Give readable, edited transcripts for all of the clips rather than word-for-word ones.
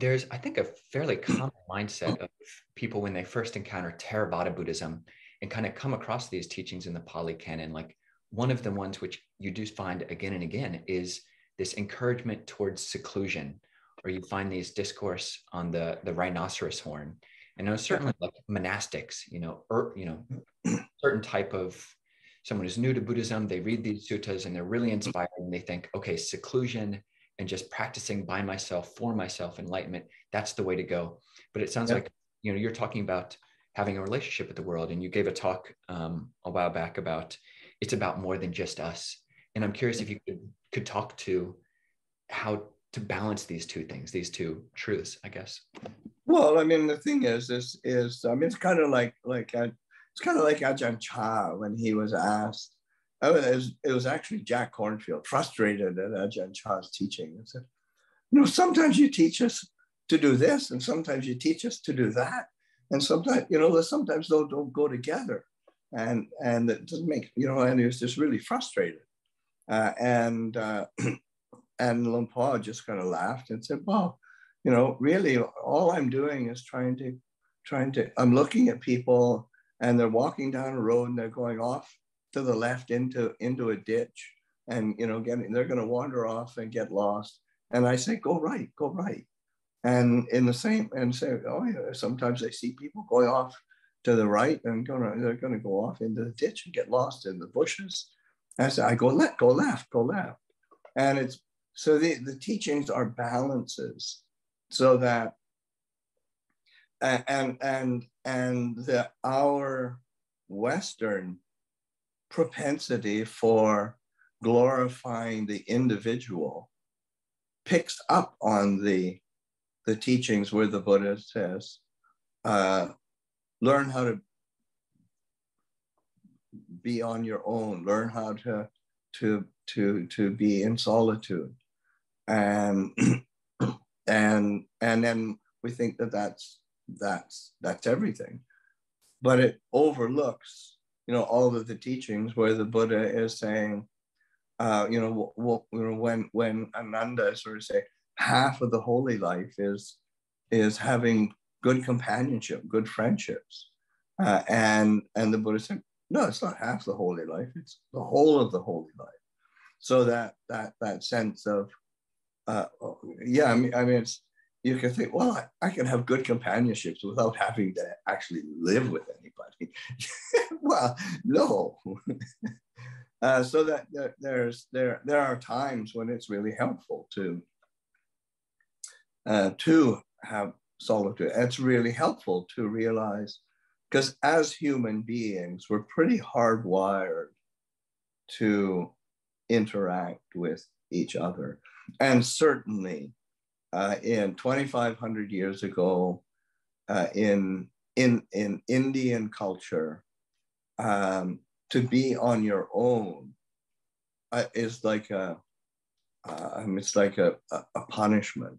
there's, I think, a fairly common mindset of people when they first encounter Theravada Buddhism and kind of come across these teachings in the Pali Canon. Like one of the ones which you do find again and again is this encouragement towards seclusion, or you find these discourse on the rhinoceros horn. And it was certainly like monastics, certain type of someone who's new to Buddhism, they read these suttas and they're really inspired and they think, okay, seclusion and just practicing by myself, for myself, enlightenment, that's the way to go. But it sounds like, you're talking about having a relationship with the world, and you gave a talk a while back about, it's about more than just us. And I'm curious if you could talk to how to balance these two things, these two truths, I guess. Well, I mean, the thing is it's kind of like Ajahn Chah when he was asked. It was actually Jack Cornfield, frustrated at Ajahn Chah's teaching, and said, sometimes you teach us to do this, and sometimes you teach us to do that, and sometimes sometimes those don't go together, and it doesn't make and he was just really frustrated, and Lumpur just kind of laughed and said, well, really all I'm doing is trying to I'm looking at people and they're walking down a road and they're going off to the left into a ditch, and they're going to wander off and get lost, and I say go right, and say, oh yeah, sometimes I see people going off to the right and they're going to go off into the ditch and get lost in the bushes, and I say, I go left. And it's so the teachings are balances, so that our Western propensity for glorifying the individual picks up on the teachings where the Buddha says, learn how to be on your own, learn how to be in solitude, and then we think that's everything, but it overlooks all of the teachings where the Buddha is saying, when Ananda sort of say, half of the holy life is having good companionship, good friendships, and the Buddha said, no, it's not half the holy life; it's the whole of the holy life. So that sense of, it's, you can think, well, I can have good companionships without having to actually live with anybody. Well, no. So that there are times when it's really helpful to have solitude. It's really helpful to realize, because as human beings, we're pretty hardwired to interact with each other, and certainly. In 2,500 years ago, in Indian culture, to be on your own is like a punishment,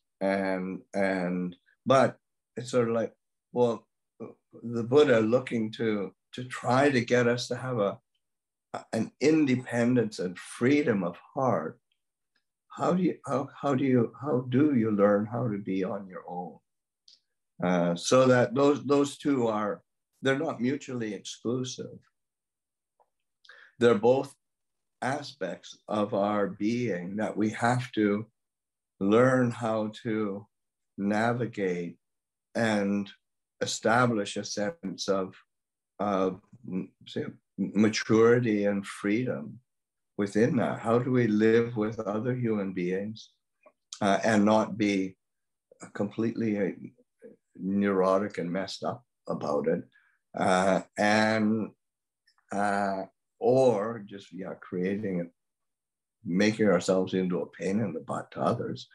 but it's sort of like, well, the Buddha looking to try to get us to have an independence and freedom of heart. How do you learn how to be on your own? So that those two they're not mutually exclusive. They're both aspects of our being that we have to learn how to navigate and establish a sense of maturity and freedom. Within that, how do we live with other human beings and not be completely neurotic and messed up about it, or just creating it, making ourselves into a pain in the butt to others,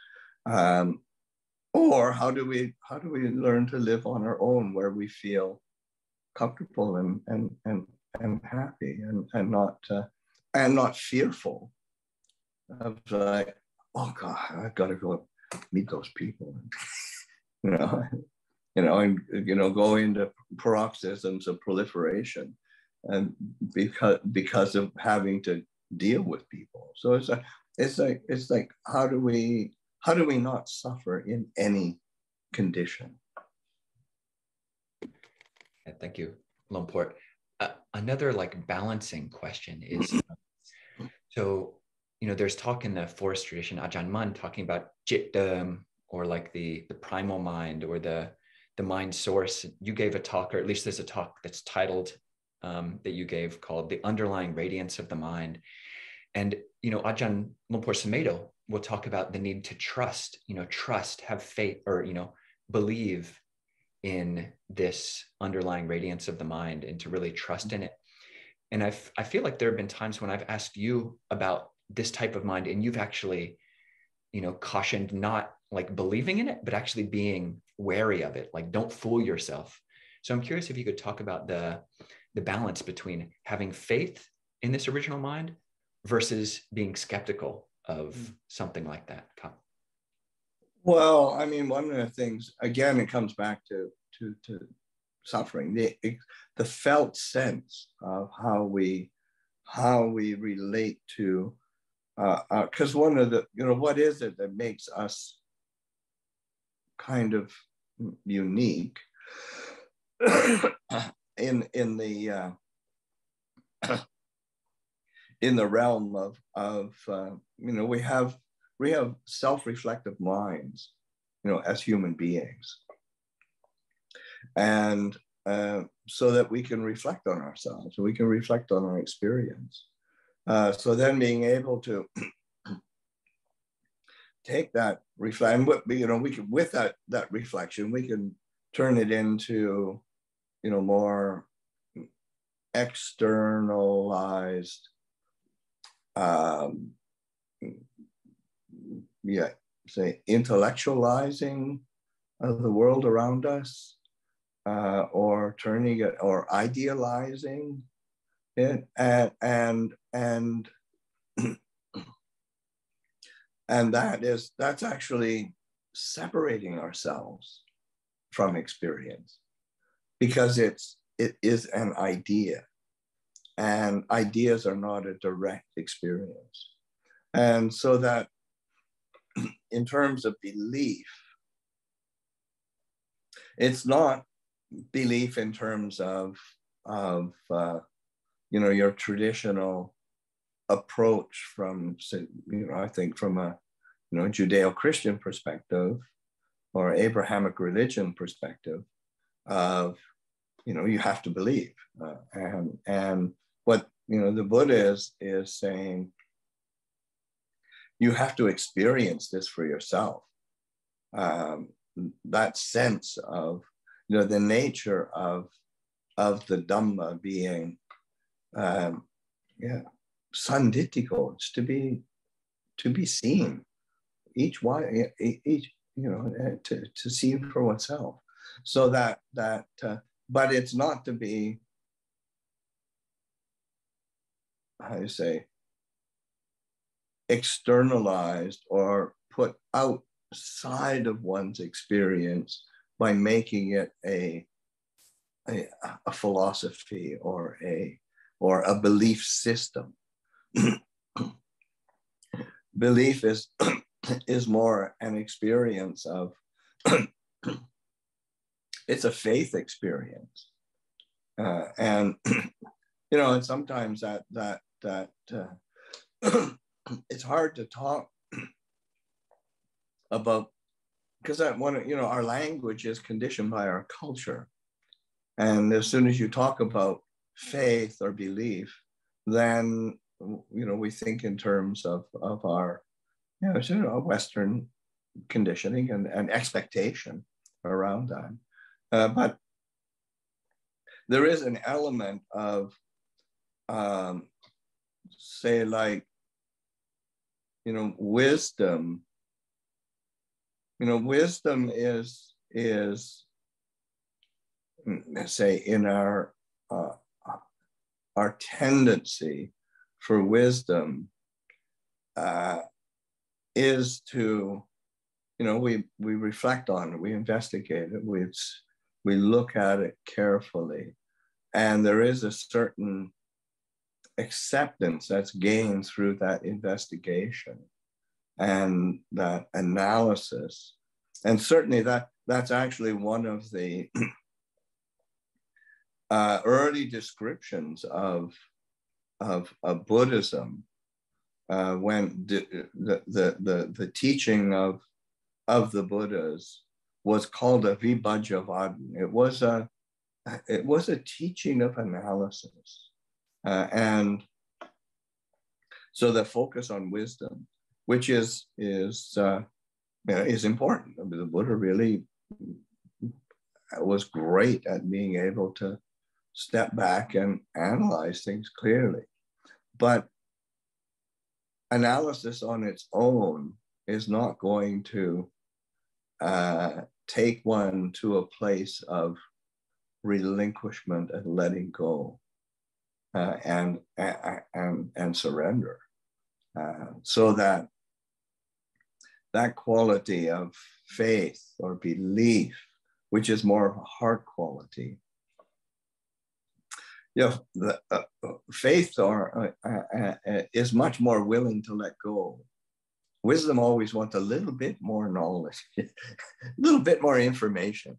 or how do we learn to live on our own where we feel comfortable and happy and not. And not fearful of like, oh God, I've got to go meet those people, and go into paroxysms of proliferation, and because of having to deal with people. So it's It's like how do we not suffer in any condition? Yeah, thank you, Lumpur. Another like balancing question is, so you know, there's talk in the forest tradition, Ajahn Mun talking about jit dam, or like the primal mind, or the mind source. You gave a talk, or at least there's a talk that's titled that you gave, called The Underlying Radiance of the Mind. And, you know, Ajahn Lumpur Samedo will talk about the need to trust, you know, trust, have faith, or, you know, believe in this underlying radiance of the mind, and to really trust in it. And I feel like there have been times when I've asked you about this type of mind, and you've actually, you know, cautioned not like believing in it, but actually being wary of it, like don't fool yourself. So I'm curious if you could talk about the balance between having faith in this original mind versus being skeptical of something like that. Well, I mean, one of the things, again, it comes back to suffering, the felt sense of how we relate to, because one of the, you know, what is it that makes us kind of unique in the realm of you know, we have self-reflective minds, you know, as human beings, and so that we can reflect on ourselves, we can reflect on our experience. So then being able to take that reflection, you know, we can, with that reflection, we can turn it into, you know, more externalized, say intellectualizing of the world around us, or turning it, or idealizing it, and that's actually separating ourselves from experience, because it is an idea, and ideas are not a direct experience. And so that in terms of belief, it's not belief in terms of you know, your traditional approach from, you know, I think from a, you know, Judeo-Christian perspective or Abrahamic religion perspective of, you know, you have to believe, and what, you know, the Buddha is saying, you have to experience this for yourself. That sense of, you know, the nature of the Dhamma being, sanditiko, it's to be seen, each you know, to see for oneself. So that but it's not to be, how do you say, externalized or put outside of one's experience by making it a philosophy or a belief system. Belief is more an experience of, it's a faith experience, and you know, and sometimes that it's hard to talk about, because that one, you know, our language is conditioned by our culture, and as soon as you talk about faith or belief, then, you know, we think in terms of our, you know, sort of Western conditioning and expectation around that. But there is an element of, say, like, you know, wisdom. You know, wisdom is say, in our tendency for wisdom is to, you know, we reflect on it, we investigate it, we look at it carefully, and there is a certain acceptance that's gained through that investigation and that analysis. And certainly that's actually one of the early descriptions of Buddhism, when the teaching of the Buddhas was called a Vibhajyavada. It was a teaching of analysis. And so the focus on wisdom, which is important. I mean, the Buddha really was great at being able to step back and analyze things clearly. But analysis on its own is not going to take one to a place of relinquishment and letting go and surrender, so that that quality of faith or belief, which is more of a heart quality, faith is much more willing to let go. Wisdom always wants a little bit more knowledge, a little bit more information.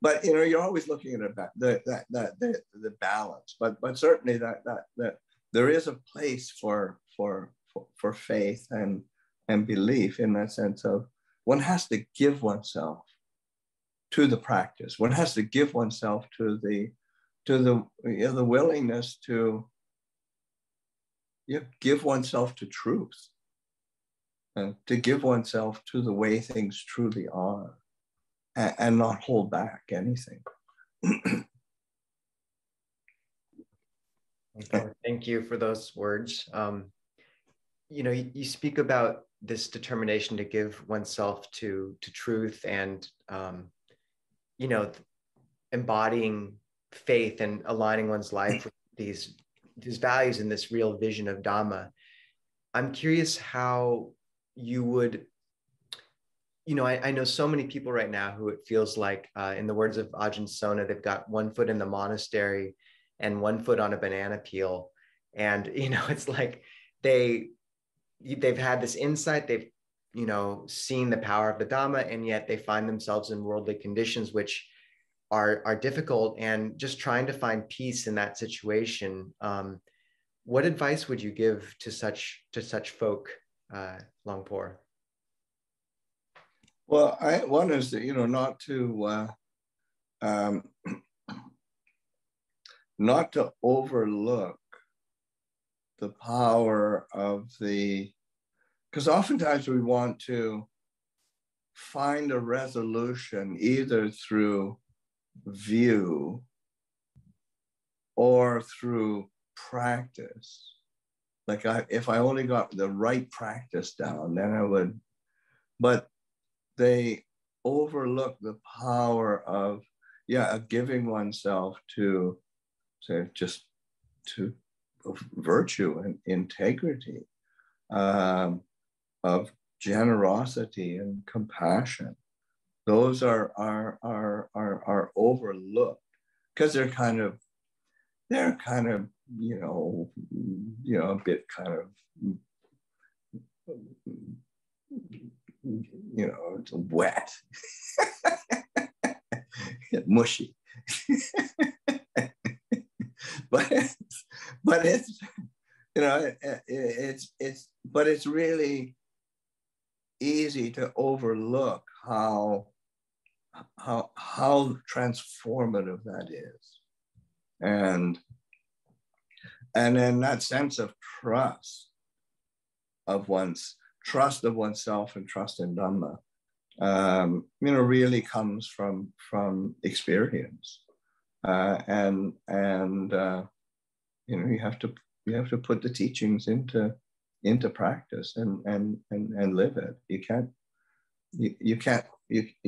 But you're always looking at the balance. But certainly that there is a place for faith and belief, in that sense of one has to give oneself to the practice. One has to give oneself to the willingness to give oneself to truth, and to give oneself to the way things truly are, and not hold back anything. Thank you for those words. You speak about this determination to give oneself to truth and embodying faith and aligning one's life with these values and this real vision of Dhamma. I'm curious how you would, I know so many people right now who it feels like, in the words of Ajahn Sona, they've got one foot in the monastery and one foot on a banana peel. And, it's like they've had this insight, they've, seen the power of the Dhamma, and yet they find themselves in worldly conditions, which are difficult, and just trying to find peace in that situation. What advice would you give to such folk, Luang Por? Well, one is that, not to overlook the power of because oftentimes we want to find a resolution either through view or through practice. Like if I only got the right practice down, then I would, but they overlook the power of giving oneself to, say, just to virtue and integrity, of generosity and compassion. Those are overlooked because they're kind of a bit kind of it's wet, mushy, but it's but it's really easy to overlook how transformative that is, and then that sense of trust of oneself and trust in Dhamma, really comes from experience, you have to put the teachings into practice and live it. You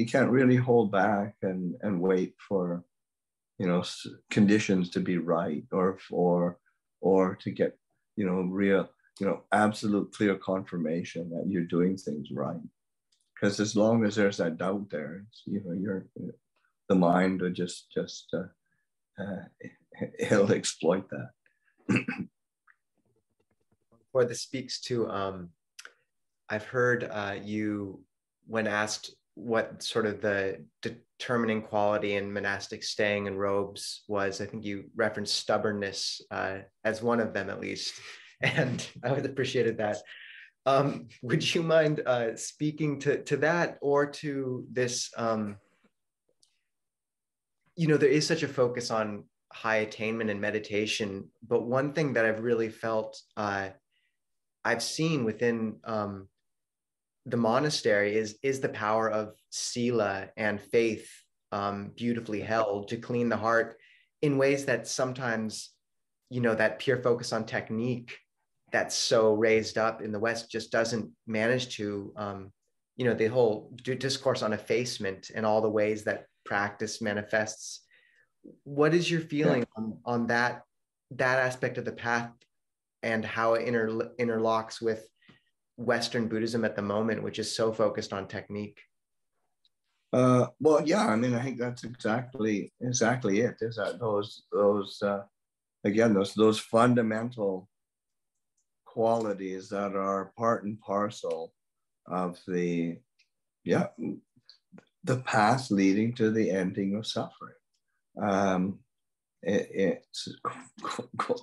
can't really hold back and wait for, conditions to be right or to get, real, absolute clear confirmation that you're doing things right. Because as long as there's that doubt there, the mind will just he'll exploit that. Boy, this speaks to, I've heard you, when asked what sort of the determining quality in monastic staying in robes was, I think you referenced stubbornness as one of them, at least. And I would have appreciated that. Would you mind speaking to that, or to this, you know, there is such a focus on high attainment and meditation, but one thing that I've really felt I've seen within the monastery is the power of sila and faith beautifully held to clean the heart in ways that sometimes, you know, that pure focus on technique that's so raised up in the West just doesn't manage to, you know, the whole discourse on effacement and all the ways that practice manifests. What is your feeling on that aspect of the path and how it interlocks with Western Buddhism at the moment, which is so focused on technique? Well, yeah, I mean, I think that's exactly it. Is that those fundamental qualities that are part and parcel of the path leading to the ending of suffering. It's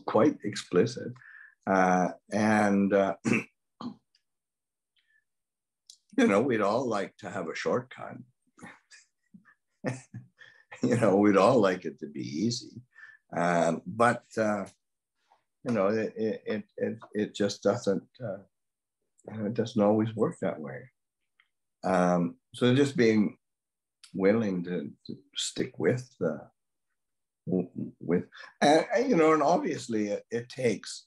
quite explicit, and you know, we'd all like to have a shortcut. You know, we'd all like it to be easy, but you know, it just doesn't always work that way. So just being willing to stick with you know, and obviously it takes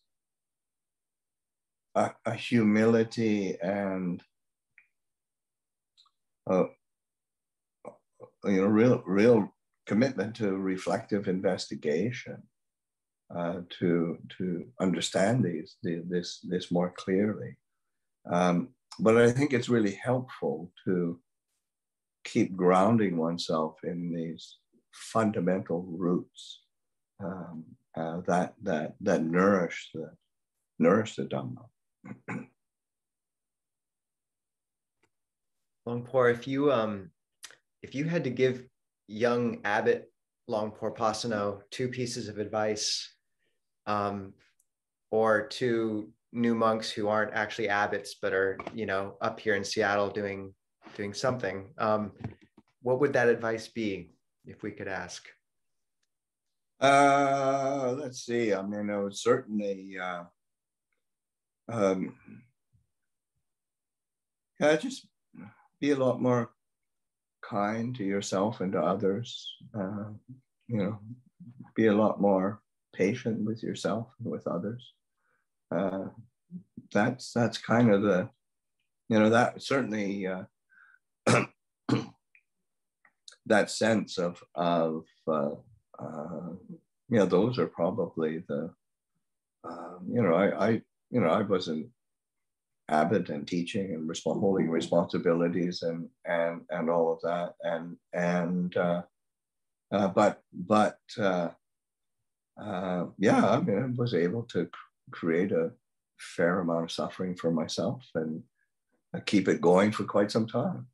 a humility and you know, real commitment to reflective investigation, to understand this more clearly. But I think it's really helpful to keep grounding oneself in these fundamental roots that nourish the Dhamma. Luang Por, if you had to give young abbot Luang Por Pasanno two pieces of advice, or two new monks who aren't actually abbots but are, you know, up here in Seattle doing something, what would that advice be, if we could ask? Let's see. I mean, I would certainly just be a lot more kind to yourself and to others. You know, be a lot more patient with yourself and with others. That's kind of the, you know, that certainly that sense of you know, those are probably the, you know, I was an abbot and teaching and holding responsibilities and all of that, but yeah, I mean, I was able to create a fair amount of suffering for myself and keep it going for quite some time.